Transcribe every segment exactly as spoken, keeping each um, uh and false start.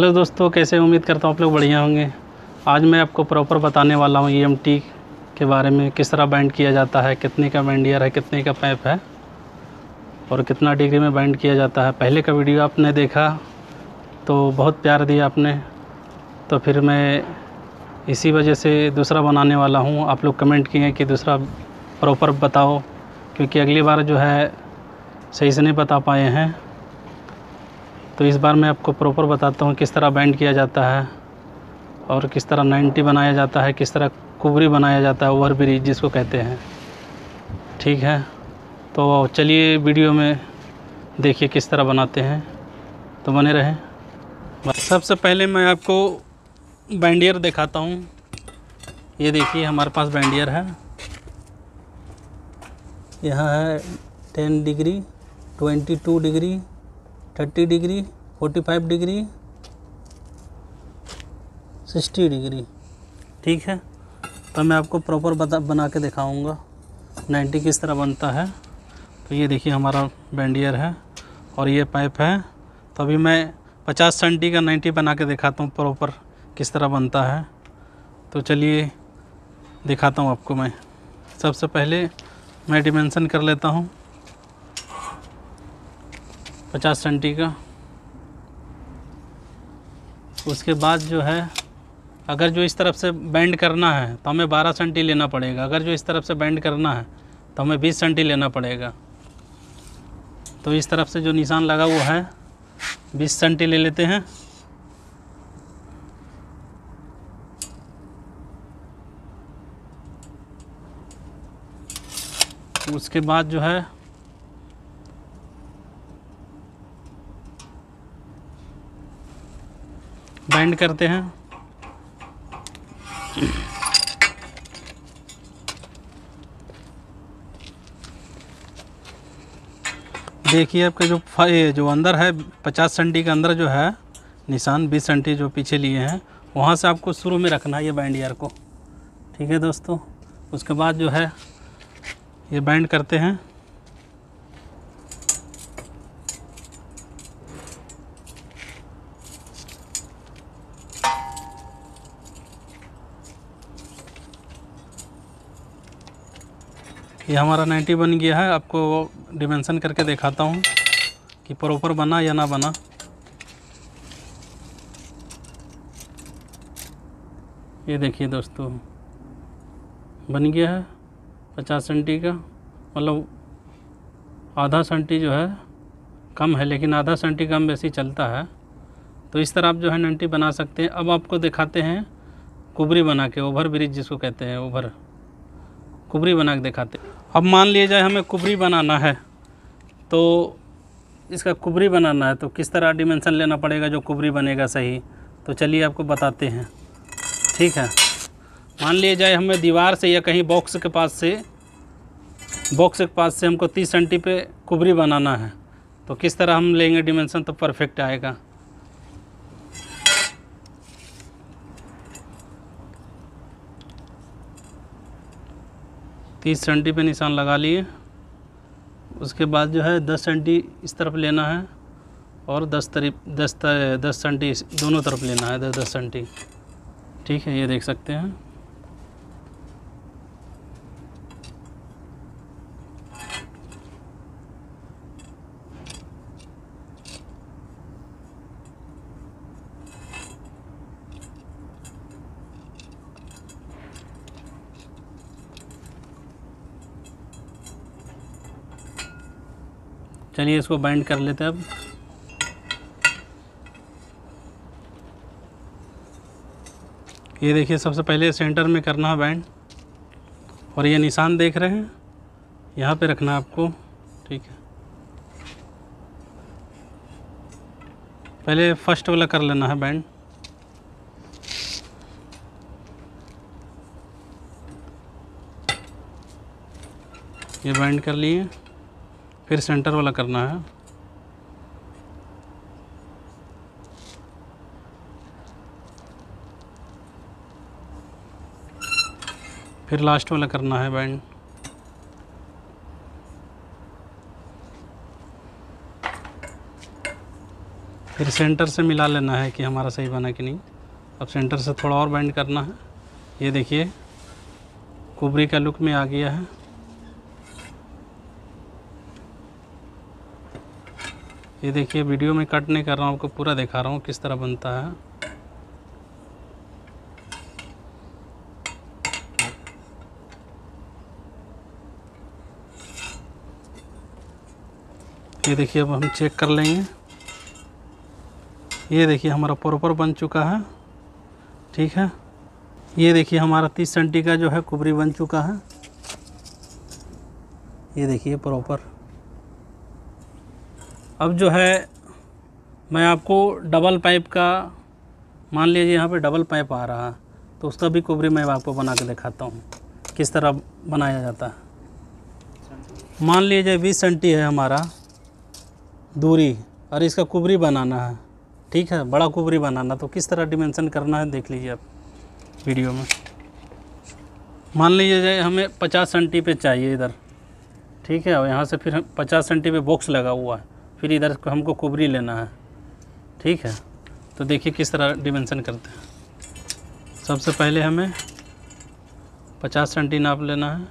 Hello दोस्तों, कैसे? उम्मीद करता हूँ आप लोग बढ़िया होंगे। आज मैं आपको प्रॉपर बताने वाला हूँ ई एम टी के बारे में, किस तरह बैंड किया जाता है, कितने का बैंडियर है, कितने का पैप है और कितना डिग्री में बैंड किया जाता है। पहले का वीडियो आपने देखा तो बहुत प्यार दिया आपने, तो फिर मैं इसी वजह से दूसरा बनाने वाला हूँ। आप लोग कमेंट किए कि दूसरा प्रॉपर बताओ, क्योंकि अगली बार जो है सही से नहीं बता पाए हैं, तो इस बार मैं आपको प्रॉपर बताता हूँ किस तरह बैंड किया जाता है और किस तरह नाइन्टी बनाया जाता है, किस तरह कुबरी बनाया जाता है, ओवर ब्रिज जिसको कहते हैं। ठीक है, तो चलिए वीडियो में देखिए किस तरह बनाते हैं, तो बने रहें। सबसे पहले मैं आपको बैंडियर दिखाता हूँ। ये देखिए हमारे पास बैंडियर है, यहाँ है ten degree, twenty two degree, thirty degree, forty five degree, sixty degree. ठीक है, तो मैं आपको प्रॉपर बता बना के दिखाऊंगा नाइन्टी किस तरह बनता है। तो ये देखिए हमारा बैंडियर है और ये पाइप है। तो अभी मैं पचास सेंटी का नाइन्टी बना के दिखाता हूँ प्रॉपर किस तरह बनता है। तो चलिए दिखाता हूँ आपको। मैं सबसे पहले मैं डिमेंशन कर लेता हूँ पचास सेंटी का। उसके बाद जो है, अगर जो इस तरफ से बैंड करना है तो हमें बारह सेंटी लेना पड़ेगा, अगर जो इस तरफ से बैंड करना है तो हमें बीस सेंटी लेना पड़ेगा। तो इस तरफ से जो निशान लगा हुआ है बीस सेंटी ले लेते हैं। उसके बाद जो है बैंड करते हैं। देखिए आपके जो जो अंदर है पचास सेंटी के अंदर जो है निशान, बीस सेंटी जो पीछे लिए हैं वहाँ से आपको शुरू में रखना है ये बैंडियर को। ठीक है दोस्तों, उसके बाद जो है ये बैंड करते हैं। ये हमारा नाइन्टी बन गया है। आपको डिमेंशन करके दिखाता हूँ कि प्रॉपर बना या ना बना। ये देखिए दोस्तों बन गया है पचास सेंटी का, मतलब आधा सेंटी जो है कम है, लेकिन आधा सेंटी कम वैसे चलता है। तो इस तरह आप जो है नाइन्टी बना सकते हैं। अब आपको दिखाते हैं कुबरी बना के, ओवर ब्रिज जिसको कहते हैं, ओवर कुबरी बना के दिखाते हैं। अब मान लिया जाए हमें कुबरी बनाना है, तो इसका कुबरी बनाना है तो किस तरह डिमेंशन लेना पड़ेगा जो कुबरी बनेगा सही, तो चलिए आपको बताते हैं। ठीक है, मान लिया जाए हमें दीवार से या कहीं बॉक्स के पास से बॉक्स के पास से हमको तीस सेंटी पे कुबरी बनाना है, तो किस तरह हम लेंगे डिमेंशन तो परफेक्ट आएगा। तीस सेंटी पे निशान लगा लिए। उसके बाद जो है दस सेंटी इस तरफ लेना है और दस तरीफ दस दस सेंटी दोनों तरफ लेना है, दस दस सेंटी। ठीक है, ये देख सकते हैं। चलिए इसको बाइंड कर लेते हैं अब। ये देखिए सबसे पहले सेंटर में करना है बाइंड, और ये निशान देख रहे हैं यहाँ पे रखना है आपको। ठीक है, पहले फर्स्ट वाला कर लेना है बाइंड। ये बाइंड कर लिए, फिर सेंटर वाला करना है। फिर लास्ट वाला करना है बैंड। फिर सेंटर से मिला लेना है कि हमारा सही बना कि नहीं। अब सेंटर से थोड़ा और बाइंड करना है। ये देखिए कुबरी का लुक में आ गया है। ये देखिए वीडियो में कट नहीं कर रहा हूँ, आपको पूरा दिखा रहा हूँ किस तरह बनता है। ये देखिए अब हम चेक कर लेंगे। ये देखिए हमारा प्रॉपर बन चुका है, ठीक है। ये देखिए हमारा तीस सेंटी का जो है कुबरी बन चुका है। ये देखिए प्रॉपर। अब जो है मैं आपको डबल पाइप का, मान लीजिए यहाँ पे डबल पाइप आ रहा है, तो उसका भी कुबरी मैं आपको बना के दिखाता हूँ किस तरह बनाया जाता है। मान लीजिए बीस सेंटी है हमारा दूरी और इसका कुबरी बनाना है, ठीक है, बड़ा कुबरी बनाना। तो किस तरह डिमेंशन करना है देख लीजिए आप वीडियो में। मान लीजिए हमें पचास सेंटी पे चाहिए इधर, ठीक है, और यहाँ से फिर पचास सेंटी पे बॉक्स लगा हुआ है, फिर इधर हमको कुबरी लेना है, ठीक है। तो देखिए किस तरह डिमेंशन करते हैं। सबसे पहले हमें पचास सेंटी नाप लेना है।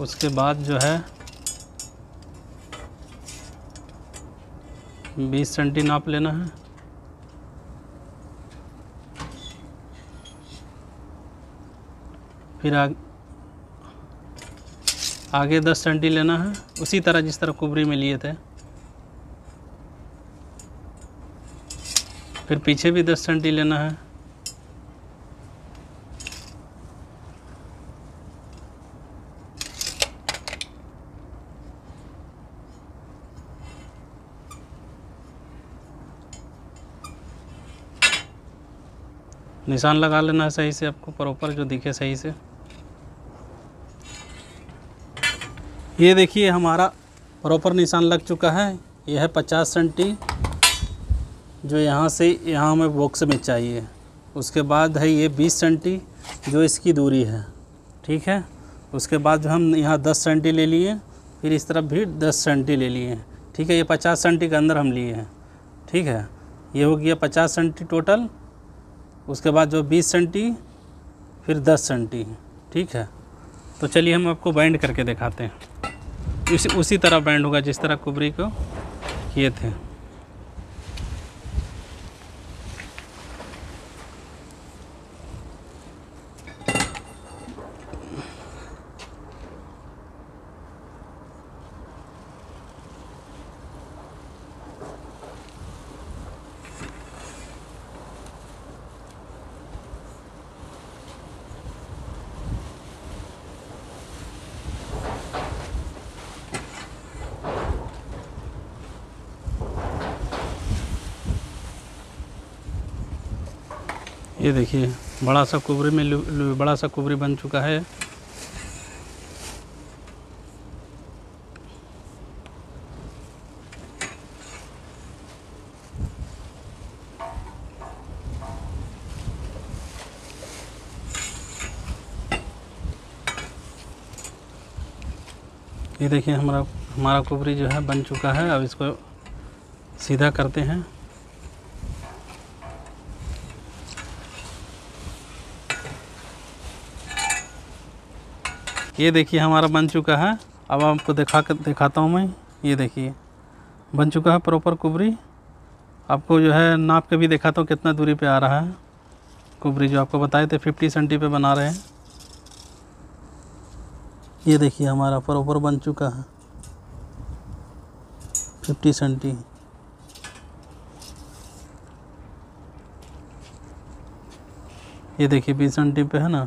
उसके बाद जो है बीस सेंटी नाप लेना है। फिर आग, आगे दस सेंटी लेना है, उसी तरह जिस तरह कुबरी में लिए थे। फिर पीछे भी दस सेंटी लेना है। निशान लगा लेना है सही से, आपको प्रॉपर जो दिखे सही से। ये देखिए हमारा प्रॉपर निशान लग चुका है। यह है पचास सेंटी जो यहाँ से यहाँ हमें बॉक्स में चाहिए। उसके बाद है ये बीस सेंटी जो इसकी दूरी है, ठीक है। उसके बाद हम यहाँ दस सेंटी ले लिए, फिर इस तरफ भी दस सेंटी ले लिए, ठीक है। ये पचास सेंटी के अंदर हम लिए हैं, ठीक है। ये हो गया पचास सेंटी टोटल। उसके बाद जो बीस सेंटी, फिर दस सेंटी, ठीक है। तो चलिए हम आपको बाइंड करके दिखाते हैं। इस उसी तरह बाइंड होगा जिस तरह कुबरी को किए थे। ये देखिए बड़ा सा कुबरी में लु, लु, बड़ा सा कुबरी बन चुका है। ये देखिए हमारा हमारा कुबरी जो है बन चुका है। अब इसको सीधा करते हैं। ये देखिए हमारा बन चुका है। अब आपको दिखा कर दिखाता हूँ मैं। ये देखिए बन चुका है प्रॉपर कुबरी। आपको जो है नाप के भी दिखाता हूँ कितना दूरी पे आ रहा है कुबरी, जो आपको बताए थे पचास सेंटी पे बना रहे हैं। ये देखिए हमारा प्रॉपर बन चुका है पचास सेंटी। ये देखिए बीस सेंटी पे है ना।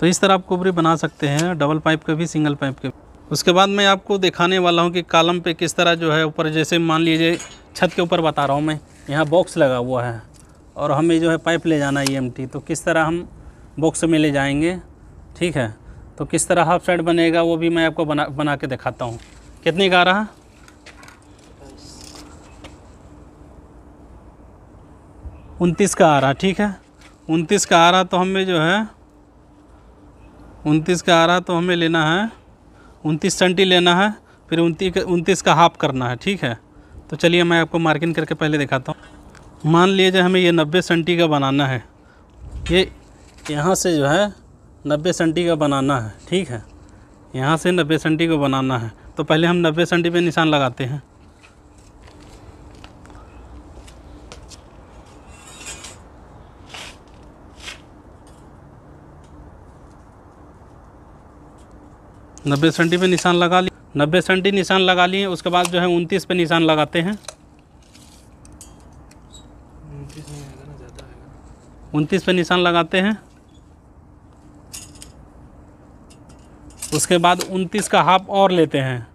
तो इस तरह आप कुबरी बना सकते हैं, डबल पाइप के भी, सिंगल पाइप के। उसके बाद मैं आपको दिखाने वाला हूं कि कॉलम पे किस तरह जो है ऊपर, जैसे मान लीजिए छत के ऊपर बता रहा हूं मैं, यहां बॉक्स लगा हुआ है और हमें जो है पाइप ले जाना है ई एम टी। तो किस तरह हम बॉक्स में ले जाएंगे, ठीक है। तो किस तरह हाफ साइड बनेगा वो भी मैं आपको बना बना के दिखाता हूँ। कितने का आ रहा है? उनतीस का आ रहा, ठीक है। उनतीस का आ रहा, तो हमें जो है उनतीस का आ रहा, तो हमें लेना है उनतीस सेंटी लेना है। फिर उनतीस उनतीस का हाफ करना है, ठीक है। तो चलिए मैं आपको मार्किंग करके पहले दिखाता हूँ। मान लीजिए हमें ये नब्बे सेंटी का बनाना है, ये यहाँ से जो है नब्बे सेंटी का बनाना है, ठीक है, यहाँ से नब्बे सेंटी को बनाना है। तो पहले हम नब्बे सेंटी पे निशान लगाते हैं, नब्बे सेंटी पे निशान लगा लिए, नब्बे सेंटी निशान लगा लिए। उसके बाद जो है उनतीस पे निशान लगाते हैं, उनतीस पे निशान लगाते हैं। उसके बाद उनतीस का हाफ और लेते हैं,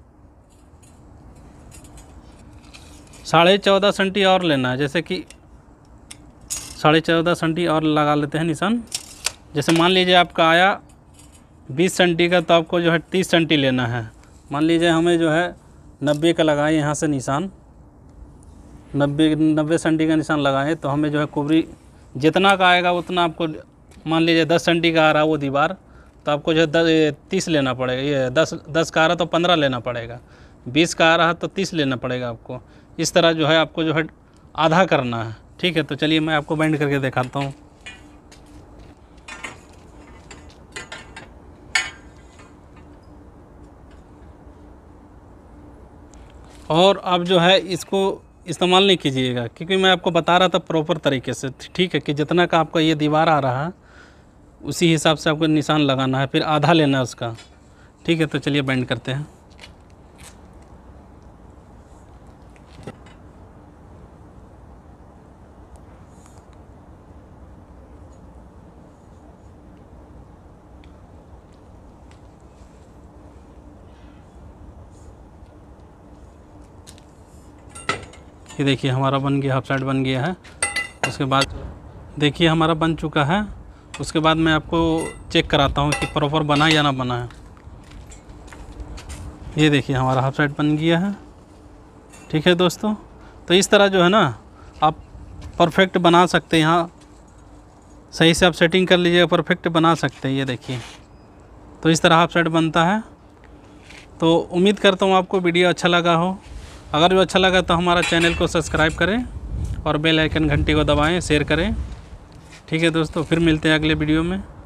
साढ़े चौदह सेंटी और लेना है, जैसे कि साढ़े चौदह सेंटी और लगा लेते हैं निशान। जैसे मान लीजिए आपका आया बीस सेंटी का, तो आपको जो है तीस सेंटी लेना है। मान लीजिए हमें जो है नब्बे का लगाए यहाँ से निशान, नब्बे नब्बे सेंटी का निशान लगाए, तो हमें जो है कुबरी जितना का आएगा उतना आपको, मान लीजिए दस सेंटी का आ रहा है वो दीवार, तो आपको जो है दस तीस लेना पड़ेगा, ये दस दस का आ रहा तो पंद्रह लेना पड़ेगा, बीस का आ रहा तो तीस लेना पड़ेगा आपको। इस तरह जो है आपको जो है आधा करना है, ठीक है। तो चलिए मैं आपको बाइंड करके दिखाता हूँ। और आप जो है इसको इस्तेमाल नहीं कीजिएगा, क्योंकि मैं आपको बता रहा था प्रॉपर तरीके से, ठीक है, कि जितना का आपका ये दीवार आ रहा है उसी हिसाब से आपको निशान लगाना है, फिर आधा लेना है उसका, ठीक है। तो चलिए बाइंड करते हैं। ये देखिए हमारा बन गया, हाफ साइड बन गया है। उसके बाद देखिए हमारा बन चुका है। उसके बाद मैं आपको चेक कराता हूँ कि प्रॉपर बना या ना बना है। ये देखिए हमारा हाफ साइड बन गया है, ठीक है दोस्तों। तो इस तरह जो है ना आप परफेक्ट बना सकते हैं, यहाँ सही से आप सेटिंग कर लीजिएगा, परफेक्ट बना सकते हैं। ये देखिए, तो इस तरह हाफ साइड बनता है। तो उम्मीद करता हूँ आपको वीडियो अच्छा लगा हो। अगर भी अच्छा लगा तो हमारा चैनल को सब्सक्राइब करें और बेल आइकन घंटी को दबाएं, शेयर करें, ठीक है दोस्तों। फिर मिलते हैं अगले वीडियो में।